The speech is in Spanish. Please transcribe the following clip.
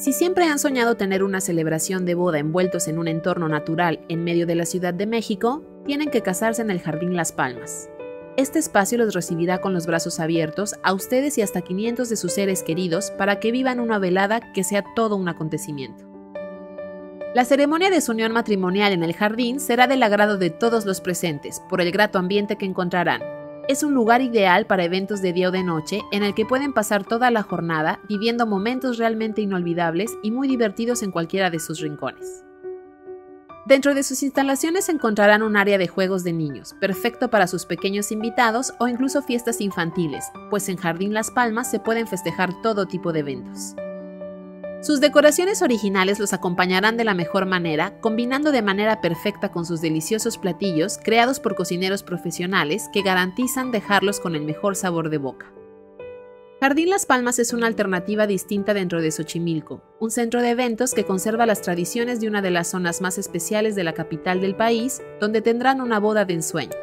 Si siempre han soñado tener una celebración de boda envueltos en un entorno natural en medio de la Ciudad de México, tienen que casarse en el Jardín Las Palmas. Este espacio los recibirá con los brazos abiertos a ustedes y hasta 500 de sus seres queridos para que vivan una velada que sea todo un acontecimiento. La ceremonia de su unión matrimonial en el jardín será del agrado de todos los presentes, por el grato ambiente que encontrarán. Es un lugar ideal para eventos de día o de noche en el que pueden pasar toda la jornada viviendo momentos realmente inolvidables y muy divertidos en cualquiera de sus rincones. Dentro de sus instalaciones encontrarán un área de juegos de niños, perfecto para sus pequeños invitados o incluso fiestas infantiles, pues en Jardín Las Palmas se pueden festejar todo tipo de eventos. Sus decoraciones originales los acompañarán de la mejor manera, combinando de manera perfecta con sus deliciosos platillos creados por cocineros profesionales que garantizan dejarlos con el mejor sabor de boca. Jardín Las Palmas es una alternativa distinta dentro de Xochimilco, un centro de eventos que conserva las tradiciones de una de las zonas más especiales de la capital del país, donde tendrán una boda de ensueño.